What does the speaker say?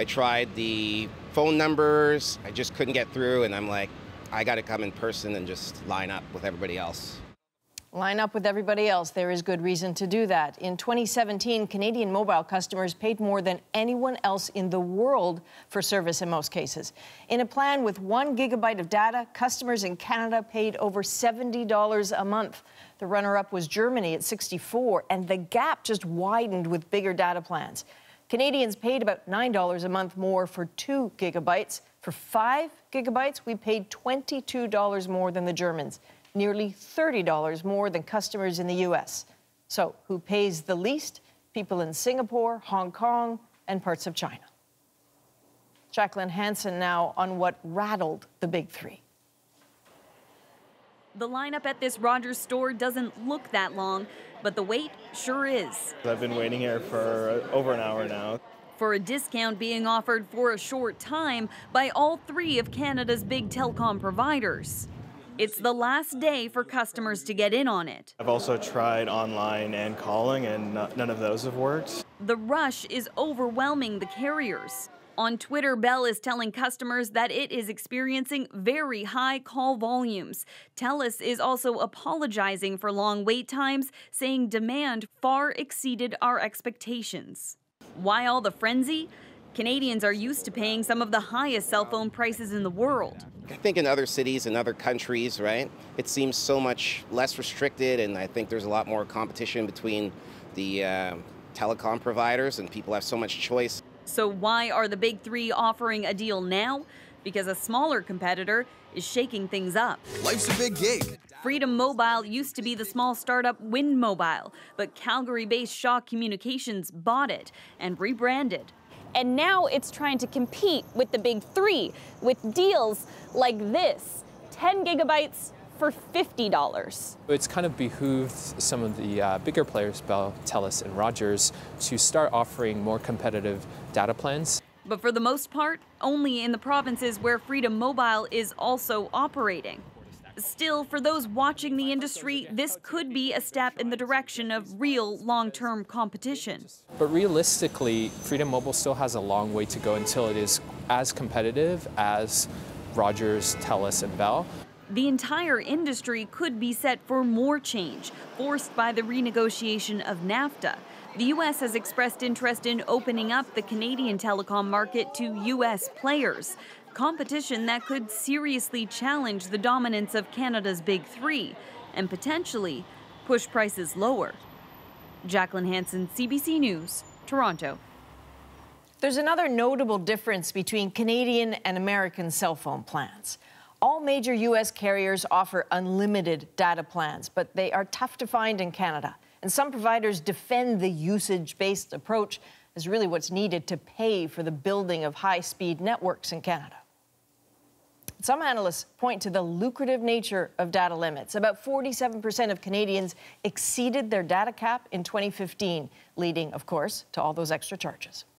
I tried the phone numbers, I just couldn't get through, and I'm like, I got to come in person and just line up with everybody else. Line up with everybody else. There is good reason to do that. In 2017, Canadian mobile customers paid more than anyone else in the world for service in most cases. In a plan with 1 gigabyte of data, customers in Canada paid over $70 a month. The runner-up was Germany at $64, and the gap just widened with bigger data plans. Canadians paid about $9 a month more for 2 gigabytes. For 5 gigabytes, we paid $22 more than the Germans, nearly $30 more than customers in the U.S. So who pays the least? People in Singapore, Hong Kong, and parts of China. Jacqueline Hansen now on what rattled the big three. The lineup at this Rogers store doesn't look that long, but the wait sure is. I've been waiting here for over an hour now. For a discount being offered for a short time by all three of Canada's big telecom providers. It's the last day for customers to get in on it. I've also tried online and calling, and none of those have worked. The rush is overwhelming the carriers. On Twitter, Bell is telling customers that it is experiencing very high call volumes. Telus is also apologizing for long wait times, saying demand far exceeded our expectations. Why all the frenzy? Canadians are used to paying some of the highest cell phone prices in the world. I think in other cities and other countries, right, it seems so much less restricted, and I think there's a lot more competition between the telecom providers, and people have so much choice. So why are the big three offering a deal now? Because a smaller competitor is shaking things up. Life's a big gig. Freedom Mobile used to be the small startup Wind Mobile, but Calgary-based Shaw Communications bought it and rebranded. And now it's trying to compete with the big three with deals like this, 10 gigabytes for $50. It's kind of behooved some of the bigger players, Bell, Telus, and Rogers, to start offering more competitive data plans. But for the most part, only in the provinces where Freedom Mobile is also operating. Still, for those watching the industry, this could be a step in the direction of real long-term competition. But realistically, Freedom Mobile still has a long way to go until it is as competitive as Rogers, Telus, and Bell. The entire industry could be set for more change, forced by the renegotiation of NAFTA. The U.S. has expressed interest in opening up the Canadian telecom market to U.S. players. Competition that could seriously challenge the dominance of Canada's big three and potentially push prices lower. Jacqueline Hansen, CBC News, Toronto. There's another notable difference between Canadian and American cell phone plans. All major U.S. carriers offer unlimited data plans, but they are tough to find in Canada. And some providers defend the usage-based approach is really what's needed to pay for the building of high-speed networks in Canada. Some analysts point to the lucrative nature of data limits. About 47% of Canadians exceeded their data cap in 2015, leading, of course, to all those extra charges.